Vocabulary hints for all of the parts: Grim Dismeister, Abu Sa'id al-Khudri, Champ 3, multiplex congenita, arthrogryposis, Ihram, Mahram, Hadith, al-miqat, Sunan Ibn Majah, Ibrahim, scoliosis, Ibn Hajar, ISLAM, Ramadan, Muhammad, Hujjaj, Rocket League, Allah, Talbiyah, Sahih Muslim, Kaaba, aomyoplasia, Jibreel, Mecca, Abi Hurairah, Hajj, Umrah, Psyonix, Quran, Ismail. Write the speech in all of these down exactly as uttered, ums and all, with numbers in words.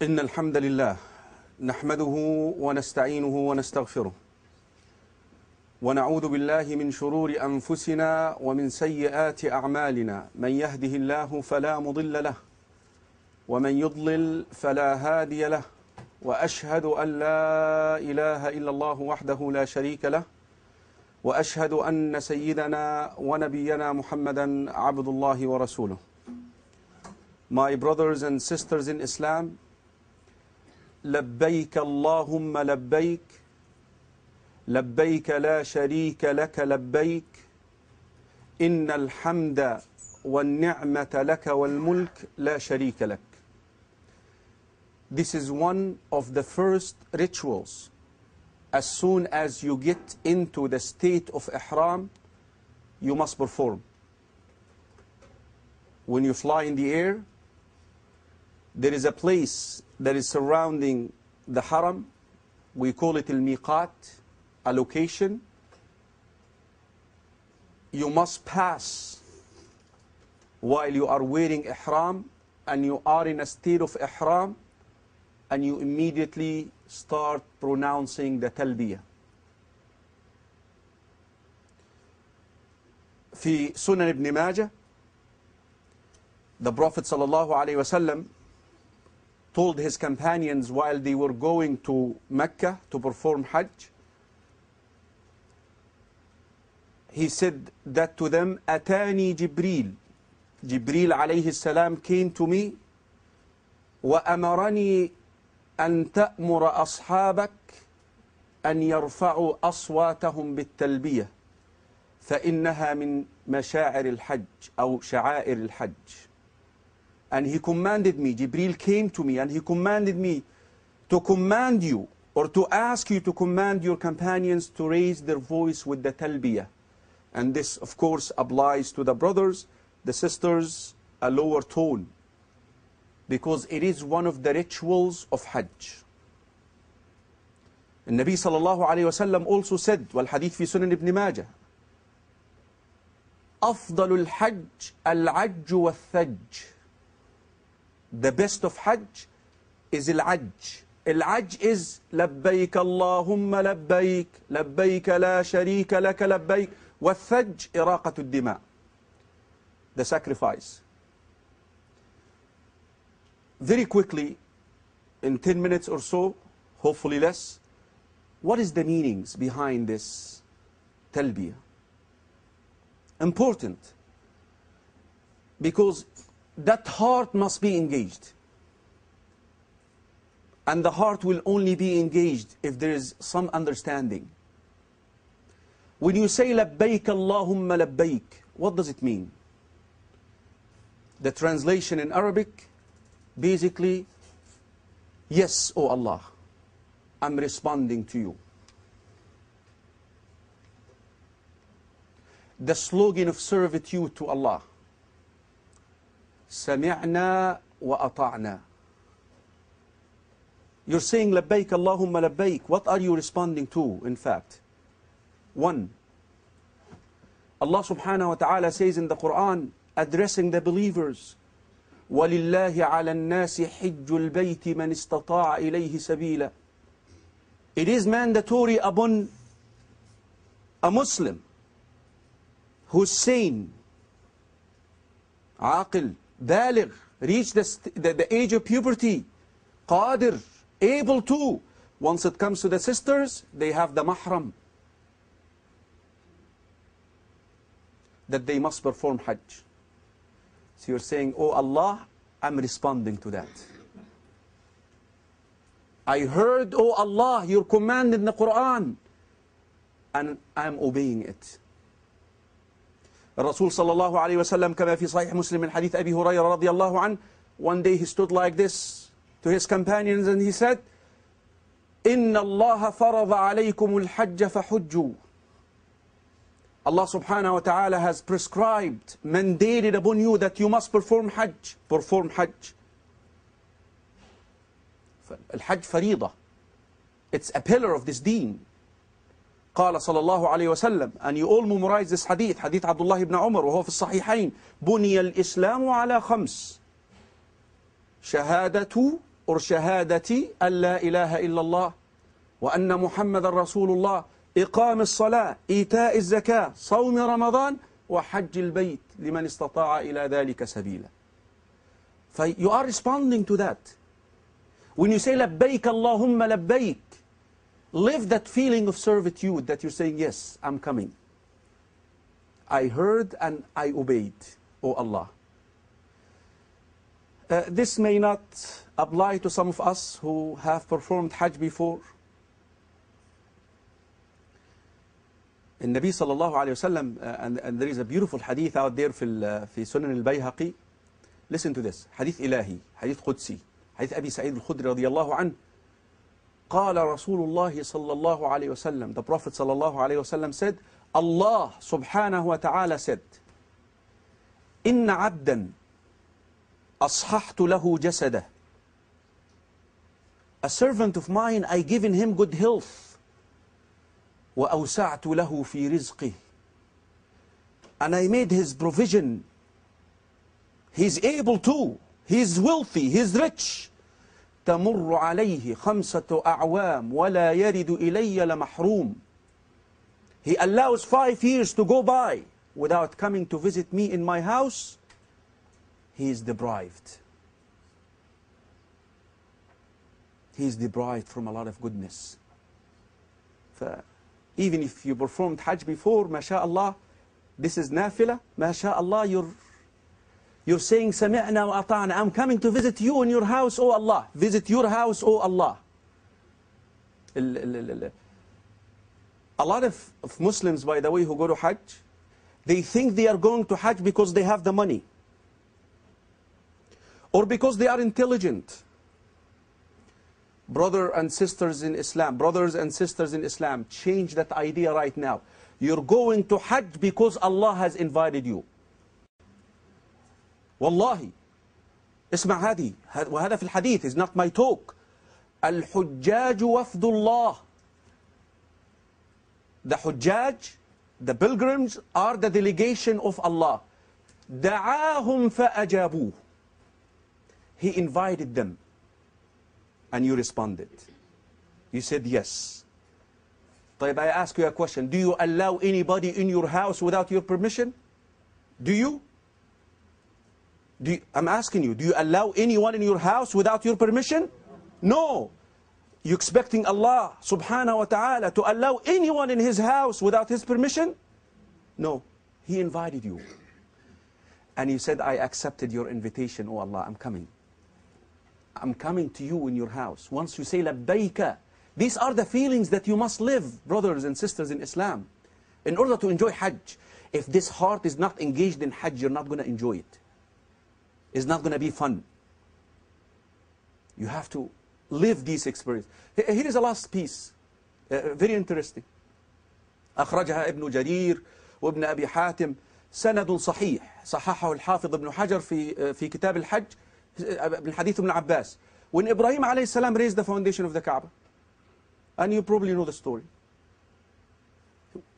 إن الحمد لله نحمده ونستعينه ونستغفره ونعوذ بالله من شرور أنفسنا ومن سيئات أعمالنا من يهده الله فلا مضل له ومن يضلل فلا هادي له وأشهد أن لا إله إلا الله وحده لا شريك له وأشهد أن سيدنا ونبينا محمدا عبد الله ورسوله. My brothers and sisters in Islam, لبيك اللهم لبيك لبيك لا شريك لك لبيك إن الحمد والنعمة لك والملك لا شريك لك. This is one of the first rituals. As soon as you get into the state of Ihram, you must perform. When you fly in the air, there is a place that is surrounding the Haram. We call it al-miqat, a location. You must pass while you are wearing Ihram and you are in a state of Ihram, and you immediately start pronouncing the Talbiyah. في سنن ابن ماجه, the Prophet ﷺ told his companions while they were going to Mecca to perform Hajj, he said that to them, أتاني جبريل, Jibreel عليه السلام came to me, وأمرني أن تأمر أصحابك أن يرفعوا أصواتهم بالتلبية فإنها من مشاعر الحج أو شعائر الحج. And he commanded me, Jibreel came to me and he commanded me to command you, or to ask you to command your companions to raise their voice with the talbiyah. And this of course applies to the brothers, the sisters, a lower tone, because it is one of the rituals of Hajj. And Nabi sallallahu alayhi wa sallam also said, wal hadith fi Sunan Ibn Majah, أفضل الحج العج والثج. The best of Hajj is al-Hajj. Al-Hajj is لبيك اللهم لبيك لبيك لا شريك لك لبيك. والثج إراقة الدماء, the sacrifice. Very quickly, in ten minutes or so, hopefully less, what is the meanings behind this talbiyah? Important, because that heart must be engaged. And the heart will only be engaged if there is some understanding. When you say لبيك اللهم لبيك, what does it mean? The translation in Arabic, basically, yes, O Allah, I'm responding to you. The slogan of servitude to Allah, سمعنا وأطعنا. You're saying لبيك اللهم لبيك. What are you responding to, in fact? One, Allah subhanahu wa ta'ala says in the Quran, addressing the believers, وَلِلَّهِ عَلَى النَّاسِ حِجُّ الْبَيْتِ مَنِ اسْتَطَاعَ إِلَيْهِ سَبِيلًا. It is mandatory upon a Muslim who's sane, عاقل, baligh, reach the, the, the age of puberty, qadir, able to. Once it comes to the sisters, they have the mahram, that they must perform Hajj. So you're saying, oh Allah, I'm responding to that. I heard, oh Allah, your command in the Quran, and I'm obeying it. Rasul sallallahu alayhi wa sallam, kama fi Sahih Muslim in hadith Abi Hurairah radiyallahu anhu, one day he stood like this to his companions and he said, إِنَّ اللَّهَ فَرَضَ عَلَيْكُمُ الْحَجَّ فَحُجُّوا. Allah subhanahu wa ta'ala has prescribed, mandated upon you that you must perform Hajj. Perform Hajj. Al-Hajj Faridah. It's a pillar of this deen. قال صلى الله عليه وسلم, and you all memorize this hadith, hadith Abdullah ibn Umar, وهو في الصحيحين, بني الإسلام على خمس, شهادة or shahadati alla ilaha illallah wa anna muhammadan rasulullah, iqam as-salah, ita' az-zakah, sawm ramadan wa hajj al-bayt liman istata'a ila dhalika sabila. You are responding to that. When you say labbaik Allahumma labbaik, live that feeling of servitude that you're saying, yes, I'm coming. I heard and I obeyed, O Allah. Uh, this may not apply to some of us who have performed Hajj before. In Nabi sallallahu alayhi wa sallam, uh, and, and there is a beautiful hadith out there in Sunan al-Bayhaqi. Listen to this, hadith ilahi, hadith qudsi, hadith Abi Sa'id al-Khudri radiyallahu anhu. قال رسول الله صلى الله عليه وسلم, the Prophet صلى الله عليه وسلم said, Allah subhanahu wa ta'ala said, إِنَّ عَبْدًا أَصْحَحْتُ لَهُ جَسَدَهُ, a servant of mine, I given him good health, وَأَوْسَعْتُ لَهُ فِي رِزْقِهِ, and I made his provision, he's able to, he's wealthy, he's rich. تمر عليه خمسة أعوام ولا يرد إلي لمحروم. He allows five years to go by without coming to visit me in my house. He is deprived. He is deprived from a lot of goodness. Even if you performed Hajj before, mashallah, this is nafila, mashallah, you're You're saying, Sami'na wa ata'na, I'm coming to visit you in your house, O Allah. Visit your house, O Allah. A lot of, of Muslims, by the way, who go to Hajj, they think they are going to Hajj because they have the money, or because they are intelligent. Brothers and sisters in Islam, brothers and sisters in Islam, change that idea right now. You're going to Hajj because Allah has invited you. والله اسمع هذه وهذا في الحديث is not my talk. الحجاج وفد الله. The Hujjaj, the pilgrims, are the delegation of Allah. دعاهم فأجابوه. He invited them, and you responded. You said yes. طيب, I ask you a question. Do you allow anybody in your house without your permission? Do you? Do you, I'm asking you, do you allow anyone in your house without your permission? No. You expecting Allah subhanahu wa ta'ala to allow anyone in his house without his permission? No. He invited you. And you said, I accepted your invitation, O Allah, I'm coming. I'm coming to you in your house. Once you say labbaika, these are the feelings that you must live, brothers and sisters in Islam, in order to enjoy Hajj. If this heart is not engaged in Hajj, you're not going to enjoy it. It's not going to be fun. You have to live these experiences. Here is a last piece, uh, very interesting. أخرجها ابن جرير وابن أبي حاتم سند صحيح, صححه الحافظ ابن حجر في في كتاب الحج من حديث ابن عباس. When Ibrahim عليه السلام raised the foundation of the Kaaba, and you probably know the story.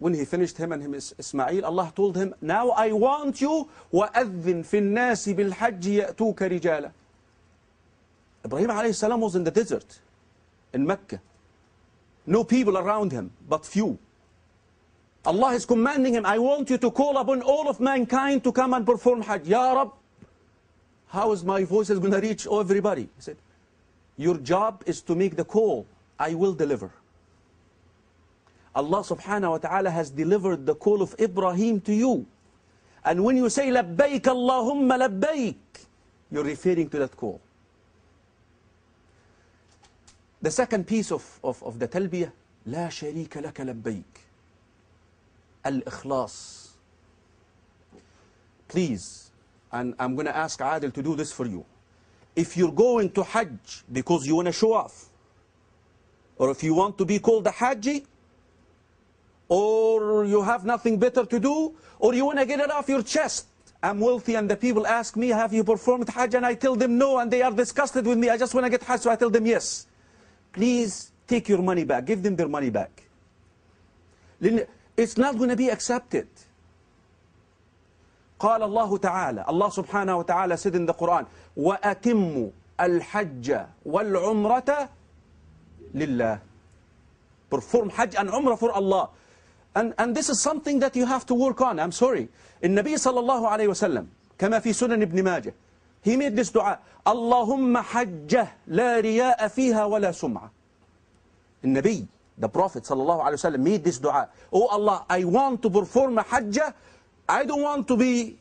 When he finished, him and him Ismail, Allah told him, now I want you, وَأَذِّن فِي النَّاسِ بِالْحَجِّ يَأْتُوكَ رِجَالًا. Ibrahim alayhi salam was in the desert, in Mecca. No people around him, but few. Allah is commanding him, I want you to call upon all of mankind to come and perform Hajj. Ya Rab, how is my voice going to reach everybody? He said, your job is to make the call. I will deliver. Allah subhanahu wa ta'ala has delivered the call of Ibrahim to you. And when you say, labbaik Allahumma labbaik, you're referring to that call. The second piece of, of, of the Talbiyah, لا شريك لك لبيك, al-ikhlas. Please, and I'm going to ask Adil to do this for you. If you're going to Hajj because you want to show off, or if you want to be called a Hajji, or you have nothing better to do, or you want to get it off your chest. I'm wealthy and the people ask me, have you performed Hajj? And I tell them no, and they are disgusted with me. I just want to get Hajj, so I tell them yes. Please take your money back. Give them their money back. It's not going to be accepted. قال الله تعالى, Allah subhanahu wa ta'ala said in the Quran, وَأَتِمُّ al-hajj wal-umrata lillah. Perform Hajj and Umrah for Allah. And, and this is something that you have to work on. I'm sorry. In Nabi sallallahu alayhi wa sallam, kama fi Sunan Ibn Majah, he made this dua, Allahumma hajjah la riya'a fiha wa la sum'a. In Nabi, the Prophet sallallahu alayhi wa sallam, made this dua. Oh Allah, I want to perform a hajjah. I don't want to be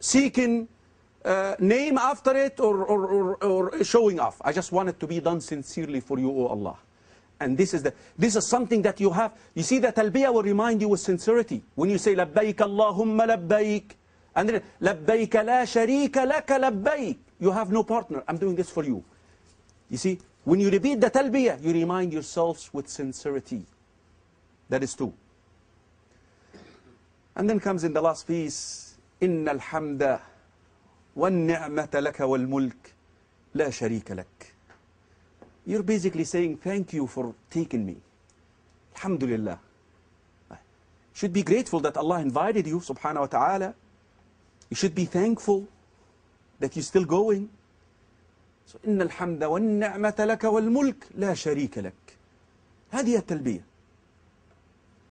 seeking uh, name after it or, or, or, or showing off. I just want it to be done sincerely for you, oh Allah. And this is, the, this is something that you have. You see, the Talbiyah will remind you with sincerity. When you say, Labbaik Allahumma Labbaik, and then, Labbaik la sharika laka Labbaik. You have no partner. I'm doing this for you. You see, when you repeat the Talbiyah, you remind yourselves with sincerity. That is two. And then comes in the last piece, Inna al-hamda wal-ni'mata laka wal-mulk la sharika lak. You're basically saying, thank you for taking me. Alhamdulillah. Should be grateful that Allah invited you, subhanahu wa ta'ala. You should be thankful that you're still going. So, إِنَّ الْحَمْدَ وَالنِّعْمَةَ لَكَ وَالْمُلْكَ لَا شَرِيكَ لَكَ. هذه التلبية.